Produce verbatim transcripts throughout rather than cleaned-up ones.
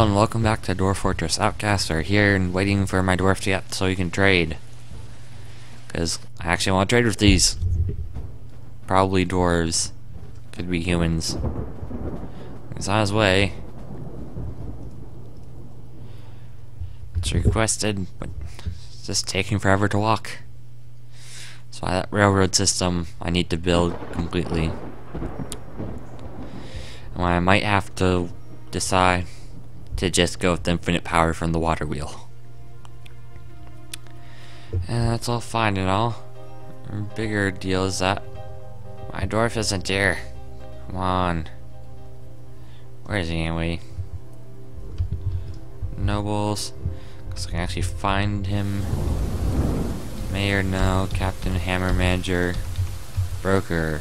Hello and welcome back to Dwarf Fortress. Outcasts are here and waiting for my dwarf to get so you can trade. Because I actually want to trade with these. Probably dwarves. Could be humans. It's on his way. It's requested, but it's just taking forever to walk. So that railroad system I need to build completely. And I might have to decide to just go with infinite power from the water wheel. And that's all fine and all. The bigger deal is that my dwarf isn't here. Come on. Where is he anyway? Nobles. Because I can actually find him. Mayor, no. Captain, hammer, manager, broker.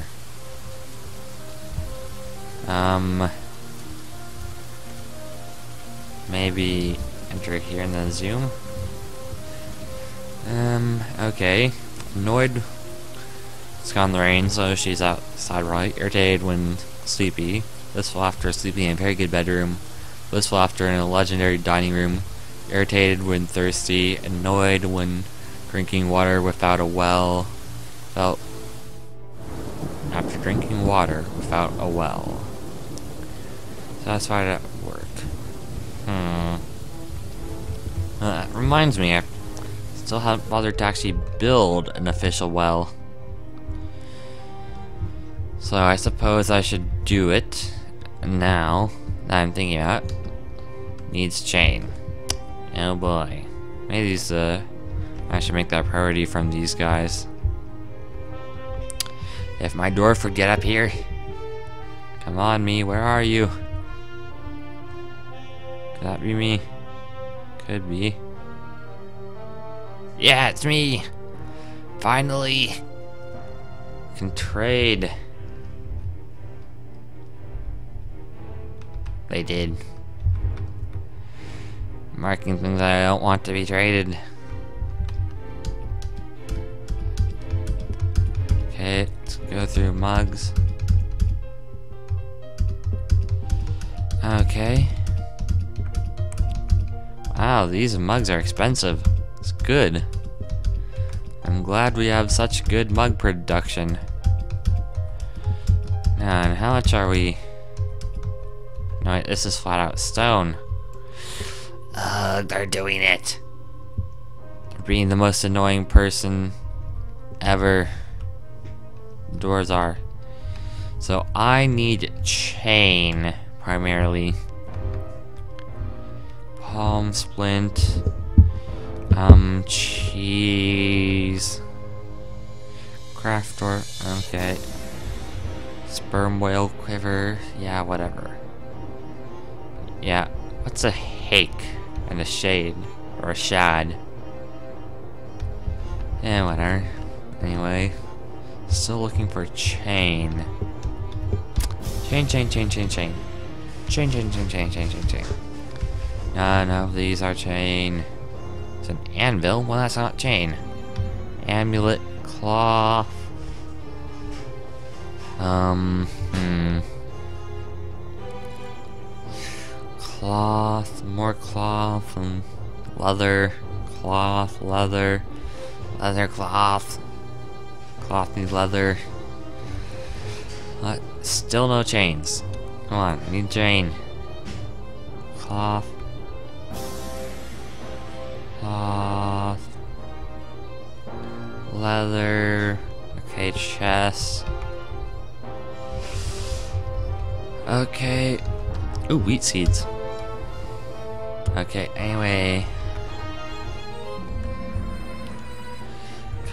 Um. Maybe enter here and then zoom. Um, okay. Annoyed. It's gone the rain, so she's outside right. Irritated when sleepy. Blissful after sleeping in a very good bedroom. Blissful after in a legendary dining room. Irritated when thirsty. Annoyed when drinking water without a well. Felt after drinking water without a well. Satisfied at work. Hmm. Well, that reminds me, I still haven't bothered to actually build an official well. So I suppose I should do it now that I'm thinking about it. Needs chain. Oh boy. Maybe these, uh, I should make that priority from these guys. If my dwarf would get up here. Come on, me, where are you? Could that be me? Could be. Yeah, it's me! Finally! Can trade. They did. Marking things that I don't want to be traded. Okay, let's go through mugs. Okay. Wow, these mugs are expensive. It's good. I'm glad we have such good mug production. And how much are we? No, wait, this is flat out stone. Uh, they're doing it. Being the most annoying person ever. Doors are. So I need chain primarily. Palm splint, um, cheese, craft door, okay, sperm whale quiver, yeah, whatever. Yeah, what's a hake and a shade, or a shad? Yeah, whatever. Anyway, still looking for chain. Chain, chain, chain, chain, chain. Chain, chain, chain, chain, chain, chain, chain. None of these are chain. It's an anvil? Well, that's not chain. Amulet, cloth. Um, hmm. Cloth, more cloth, and leather, cloth, leather, leather, cloth, clothy leather. Uh, still no chains. Come on, I need chain. Cloth. Cloth, leather, okay, chest, okay, ooh, wheat seeds, okay, anyway,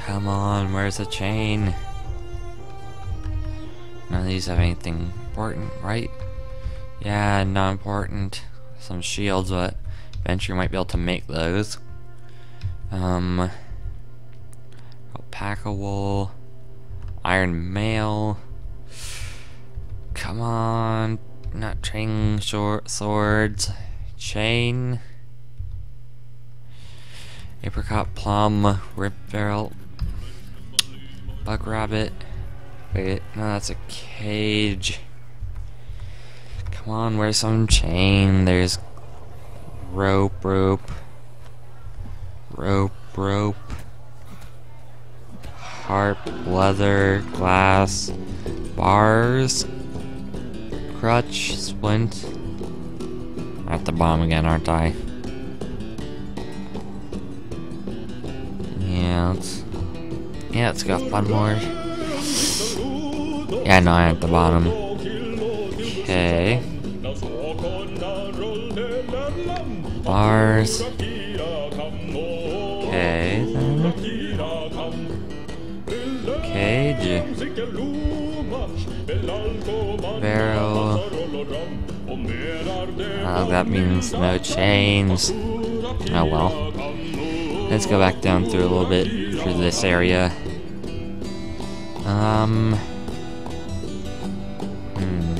come on, where's the chain? None of these have anything important, right? Yeah, not important, some shields, but eventually might be able to make those. Um, alpaca wool, iron mail, come on, not trading short swords, chain, apricot plum, rib barrel, bug rabbit, wait, no, that's a cage, come on, where's some chain, there's Rope, rope. Rope, rope. Harp, leather, glass, bars, crutch, splint. I'm at the bomb again, aren't I? Yeah, let's, yeah, let's go one more. Yeah, no, I'm at the bottom. Okay. Bars. Okay, then. Cage. Barrel. Oh, that means no chains. Oh well. Let's go back down through a little bit through this area. Um. Hmm.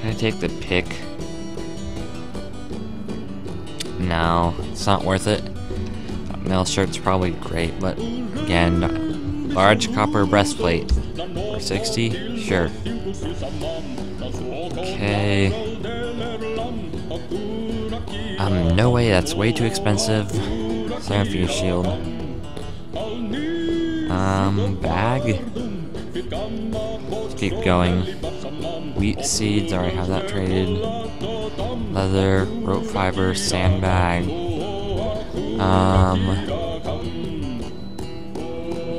Can I take the pick? No, it's not worth it. Mail shirt's probably great, but again, large copper breastplate for sixty, sure. Okay. Um, no way, that's way too expensive. Seraphine shield. Um, bag. Let's keep going. Wheat seeds, already have that traded. Leather, rope fiber, sandbag. Um,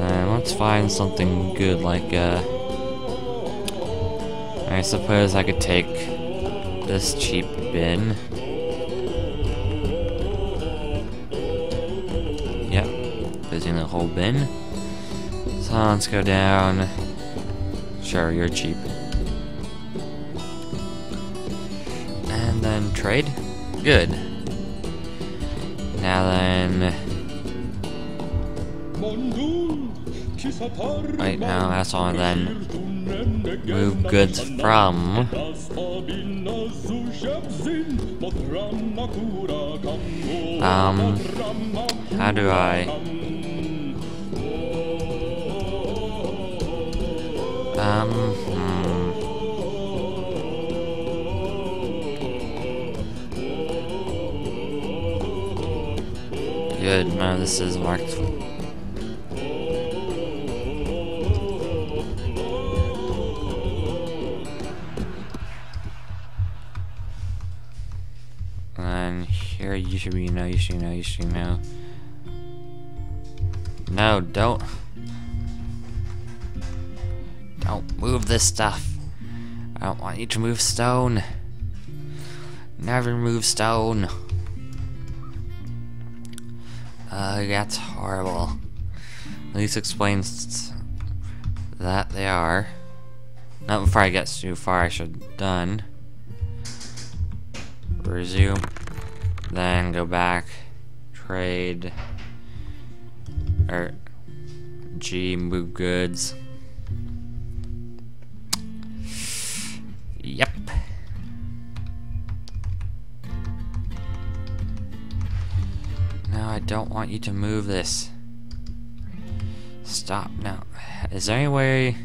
and let's find something good, like uh, I suppose I could take this cheap bin. Yep, busy in the whole bin. So let's go down. Sure, you're cheap. And then trade. Good. Now then... Right now, that's all, and then move goods from... Um... How do I... Um... Hmm. Good, no, this is marked. You should be, no, you should know, you should know. No, don't. Don't move this stuff. I don't want you to move stone. Never move stone. Uh, that's horrible. At least explains that they are. Not before I get too far, I should done. Resume. Then go back, trade, or G, move goods. Yep. No, I don't want you to move this. Stop now. Is there any way?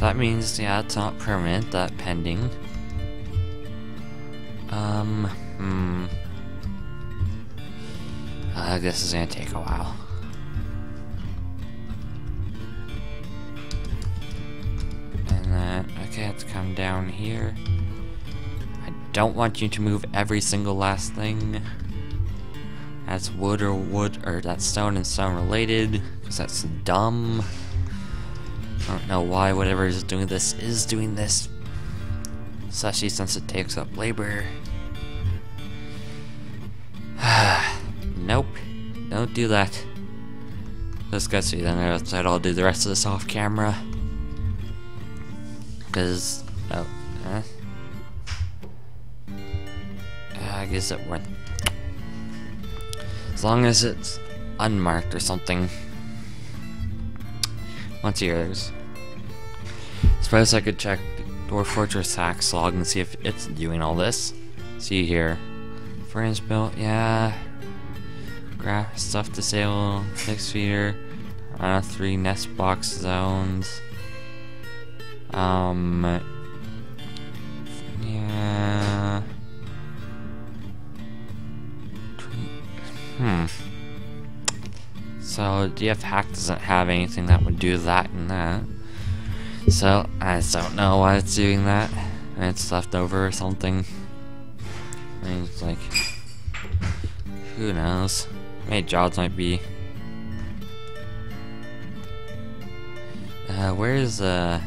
That means, yeah, it's not permanent, that pending. Um, hmm. I guess it's gonna take a while. And then, okay, let's come down here. I don't want you to move every single last thing. That's wood or wood, or that's stone and stone related, because that's dumb. I don't know why whatever is doing this is doing this, especially since it takes up labor. Nope, don't do that. Just guess you then outside. I'll do the rest of this off camera. Cause oh, eh? I guess it won't. As long as it's unmarked or something. What's yours? Suppose I could check Dwarf Fortress Hack's log and see if it's doing all this. See here. Frames built, yeah. Graph stuff disabled, six feeder, uh, three nest box zones. Um, yeah. Hmm. So D F Hack doesn't have anything that would do that and that. So I just don't know why it's doing that. And it's left over or something. I mean, it's like, who knows? My jobs might be. Uh, where's uh?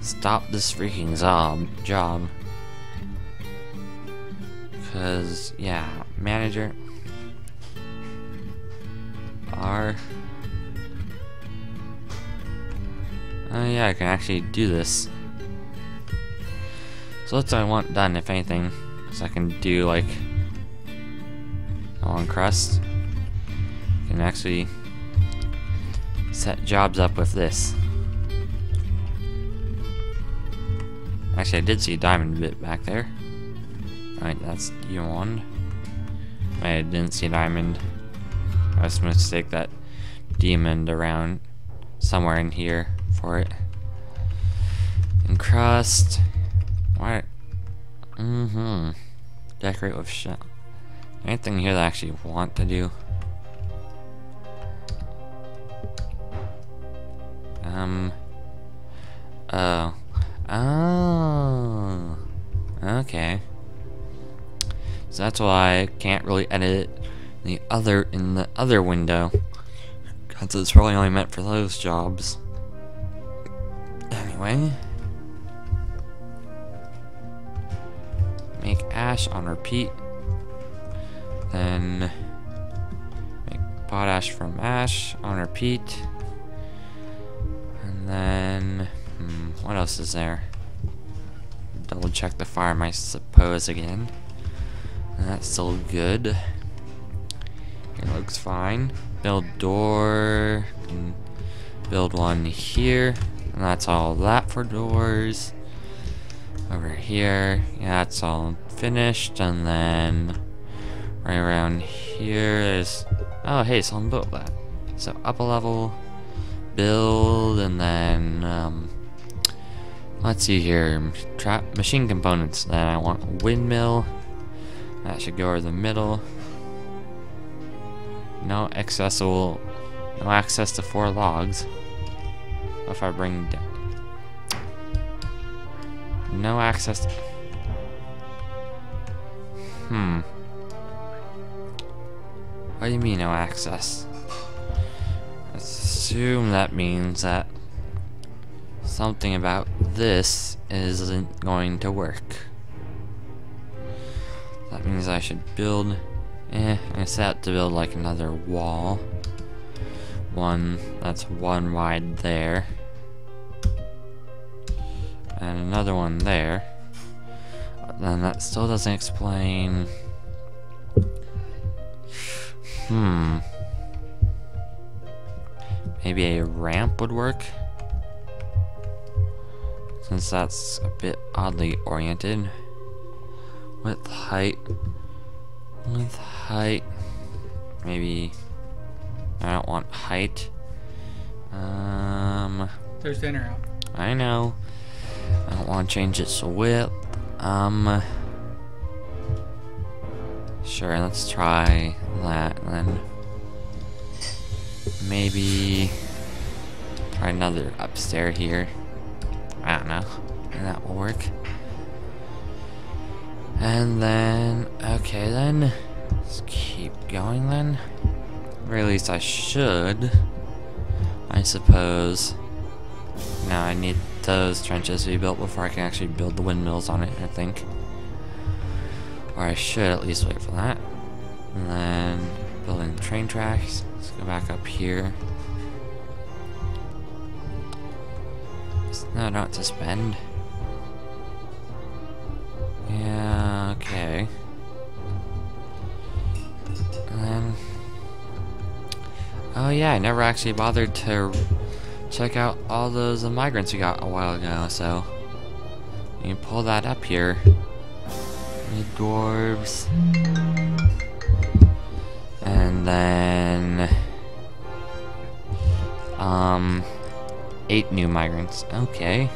Stop this freaking zob job. Cause yeah, manager. R. Oh yeah, I can actually do this. So that's what I want done, if anything. So I can do like on crust. I can actually set jobs up with this. Actually, I did see a diamond bit back there. Alright, that's yawned. I didn't see a diamond. I was supposed to take that diamond around somewhere in here for it. And crust. What? Mm-hmm. Decorate with shell. Anything here that I actually want to do? Um. Oh. Oh. Okay. So that's why I can't really edit it in the other in the other window, because it's probably only meant for those jobs. Anyway. Make ash on repeat. Then make potash from ash on repeat. And then hmm, what else is there? Double check the farm, I suppose, again. And that's still good. It looks fine. Build door. And build one here. And that's all that for doors. Over here. Yeah, that's all finished. And then right around here is, oh hey, someone built that. So up a level, build, and then um, let's see here, trap machine components. Then I want a windmill. That should go over the middle. No accessible, no access to four logs. What if I bring down? No access. To hmm. What do you mean no access? I assume that means that something about this isn't going to work. That means I should build, eh, I set to build like another wall. One, that's one wide there. And another one there. And that still doesn't explain. Hmm. Maybe a ramp would work, since that's a bit oddly oriented. Width, height, width, height. Maybe I don't want height. Um. There's dinner out. I know. I don't want to change it to width. Um. Sure, let's try that, and then maybe try another upstairs here. I don't know, and that will work. And then, okay then, let's keep going then. Or at least I should, I suppose. Now I need those trenches to be built before I can actually build the windmills on it, I think. Or I should at least wait for that. And then building train tracks. Let's go back up here. No, not suspend. Yeah, okay. And then, oh yeah, I never actually bothered to check out all those migrants we got a while ago, so you can pull that up here. Dwarves. then um eight new migrants. Okay.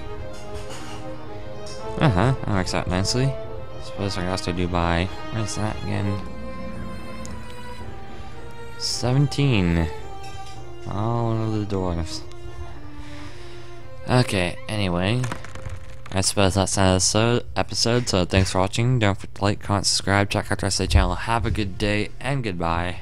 Uh-huh, that works out nicely. Suppose I also do by, what is that again? seventeen. All of the dwarves. Okay, anyway, I suppose that's an episode, so thanks for watching. Don't forget to like, comment, subscribe, check out the rest of the channel. Have a good day, and goodbye.